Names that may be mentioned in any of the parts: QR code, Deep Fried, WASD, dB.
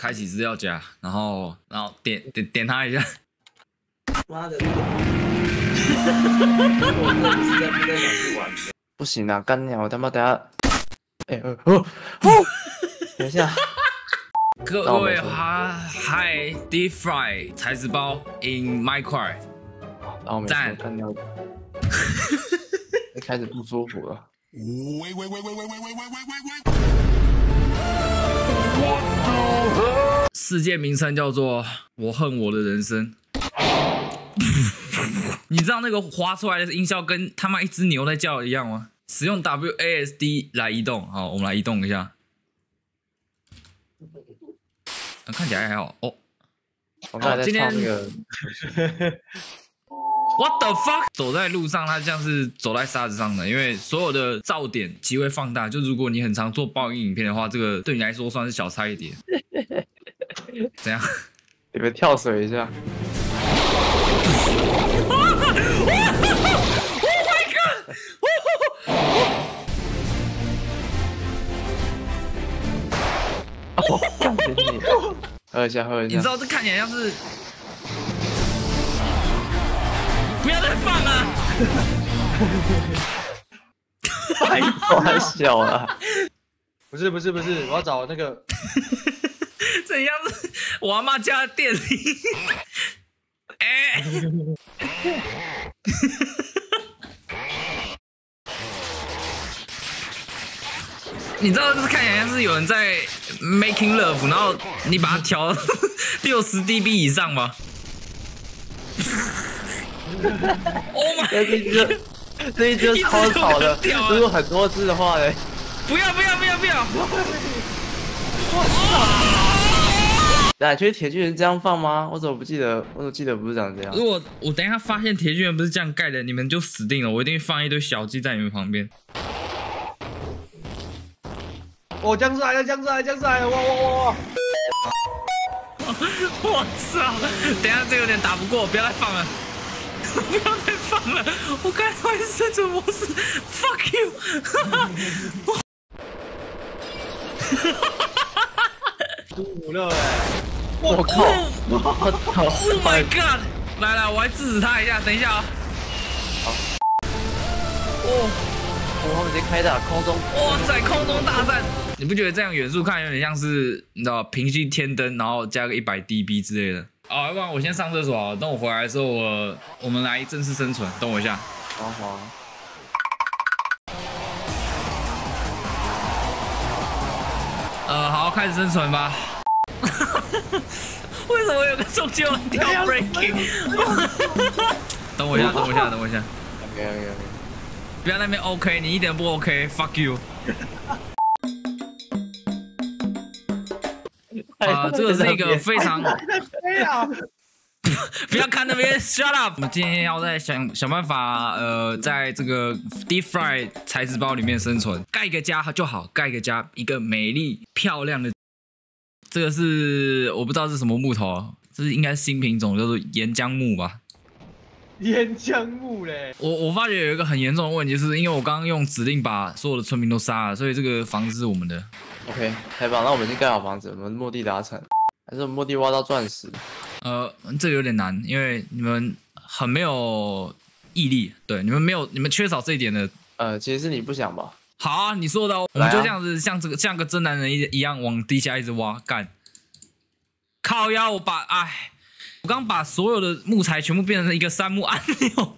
开启资料夹，然后点它一下。妈的！不行啊，干鸟！我他妈等下，等一下。各位哈嗨 ，Deep Fried 才子包 in my cry， 赞！开始不舒服了。世界名称叫做“我恨我的人生”。你知道那个滑出来的音效跟他妈一只牛在叫一样吗？使用 WASD 来移动。好，我们来移动一下。看起来还好哦。我刚才在唱那个。What the fuck！ 走在路上，它像是走在沙子上的，因为所有的噪点极为放大。就如果你很常做爆音影片的话，这个对你来说算是小菜一碟。怎样？你们跳水一下。Oh my god！ 喝一下，喝一下。你知道这看起来像是。 不要再放了！太小了。不是，我要找那个。这样子，我阿妈家的店里。哎你知道，就是看起来像是有人在 making love， 然后你把它调60 dB 以上吧。Oh my！ 这一只超吵的，如果很多只的话嘞，不要！来，觉得铁巨人这样放吗？我怎么不记得？我怎么记得不是长这样？如果我等一下发现铁巨人不是这样盖的，你们就死定了！我一定放一堆小鸡在你们旁边。我僵尸来了，僵尸来了！哇！我操！等一下这有点打不过，不要再放了。 不要再放了！我刚才玩生存模式 ，fuck you！ 输了哎！我靠！Oh my god！ 来，我来制止他一下，等一下啊！好。哦，我直接开打空中！哇塞，空中大战！你不觉得这样元素看有点像是你知道平息天灯，然后加个100 dB 之类的？ 哦，要不然我先上厕所啊！等我回来的时候，我们来正式生存。等我一下。好。好，开始生存吧。为什么有个中间人跳 breaking？ 等我一下。OK。不要那边 OK， 你一点不 OK。Fuck you。 这个是一个非常，不要看那边 ，shut up。我们今天要再想办法，在这个 Deep Fried 材质包里面生存，盖一个家就好，盖一个家，一个美丽漂亮的。这个是我不知道是什么木头，这是应该是新品种，叫做岩浆木吧。 岩浆木嘞！我发觉有一个很严重的问题，就是因为我刚刚用指令把所有的村民都杀了，所以这个房子是我们的。OK， 太棒！那我们已经盖好房子，我们目的达成，还是我们目的挖到钻石？这个有点难，因为你们很没有毅力，对，你们缺少这一点的。其实是你不想吧？好啊，你说的哦，我们就这样子，像个真男人一样往地下一直挖，干！靠腰，我把哎。 我刚把所有的木材全部变成一个杉木按钮。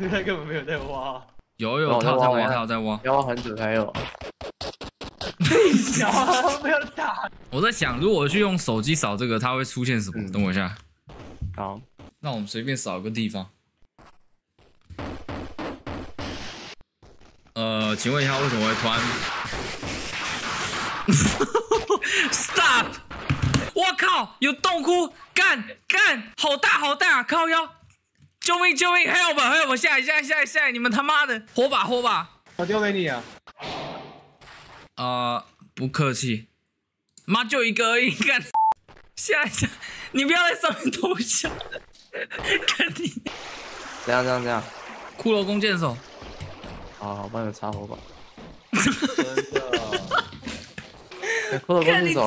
他根本没有在挖。有，他有在挖。要挖很久才有。小没有打。我在想，如果我去用手机扫这个，它会出现什么？等我一下。好，那我们随便扫一个地方。请问一下，为什么会突然 ？Stop！ 我靠！有洞窟，干，好大，靠腰！救命 ！Help！ 下来！你们他妈的，火把！我丢给你啊！不客气。妈就一个而已，干！下来！你不要在上面偷笑。看你。这样。骷髅弓箭手。好，我帮你们插火把。真的。骷髅公主走。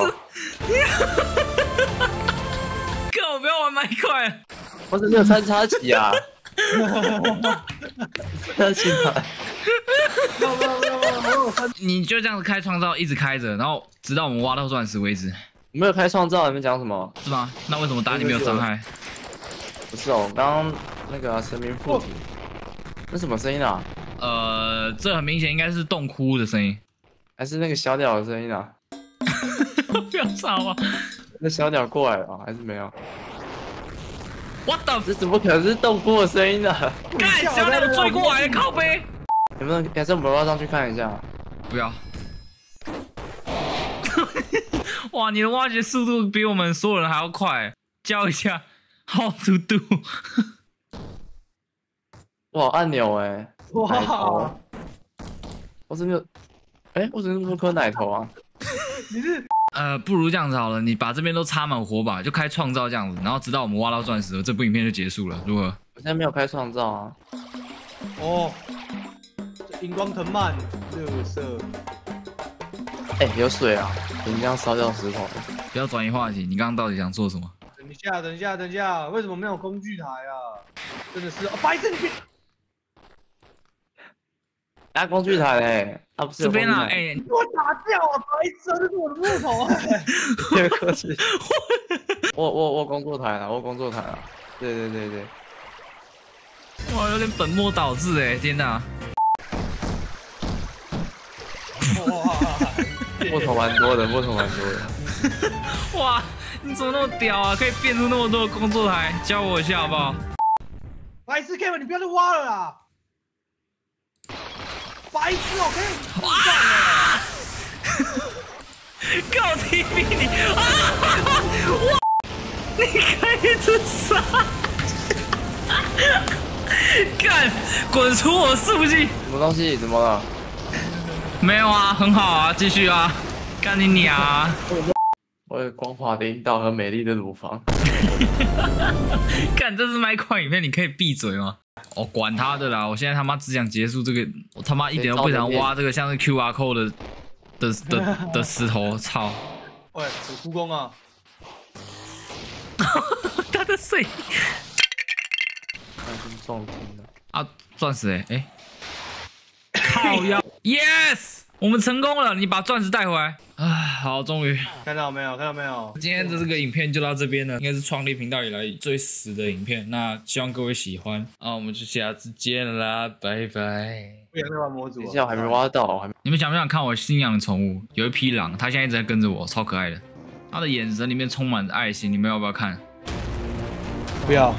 哥，我不要玩麦块。我只有三叉戟啊。三叉戟。你就这样子开创造，一直开着，然后直到我们挖到钻石为止。没有开创造，你们讲什么？是吗？那为什么打你没有伤害？不是哦，我刚刚那个神明附体。那什么声音啊？这很明显应该是洞窟的声音，还是那个小鸟的声音啊？不要吵啊！那小鸟过来了、啊，还是没有 ？What the？ 这怎么可能是洞窟的声音呢、啊？干，小鸟追过来了，靠背！能不能改成我们绕上去看一下？不要。哇，你的挖掘速度比我们所有人还要快，教一下 how to do 哇，按钮哎、欸！哇！我真的，哎、欸，我怎么那么颗奶头啊？你是不如这样子好了，你把这边都插满火把，就开创造这样子，然后直到我们挖到钻石，这部影片就结束了，如何？我现在没有开创造啊。哦，荧光藤蔓，绿色。哎、欸，有水啊！你这样烧掉石头，不要转移话题。你刚刚到底想做什么？等一下，为什么没有工具台啊？真的是，哦、白色你别。 拿工具台嘞、欸，啊不是这边啊，哎、欸，我打掉啊，白痴，这是我的木头啊、欸，别客气，我工作台了，我工作台了，对，哇，有点本末倒置哎、欸，天哪，哇，木头蛮多的，哇，你怎么那么屌啊，可以变出那么多的工作台，教我一下好不好？白痴 Kevin， 你不要再挖了啦。 白痴哦，可以！哇！靠 dB 你啊！哇！你可以自杀！干！滚出我伺服器！什么东西？怎么了？没有啊，很好啊，继续啊！干你娘、啊！我有光滑的阴道和美丽的乳房。干，这是麦块影片，你可以闭嘴吗？ 哦，管他的啦！我现在他妈只想结束这个，我他妈一点都不想挖这个像是 QR code 的石头，操！喂，我出工啊！他在睡。重听了啊！钻石哎！靠腰 ！Yes， 我们成功了！你把钻石带回来啊！好，终于看到没有？今天的这个影片就到这边了，应该是创立频道以来最死的影片。那希望各位喜欢啊，我们就下次见了啦，拜拜。不想再玩模组，等一下我还没挖到，你们想不想看我新养的宠物？有一匹狼，它现在一直在跟着我，超可爱的，它的眼神里面充满着爱心，你们要不要看？不要。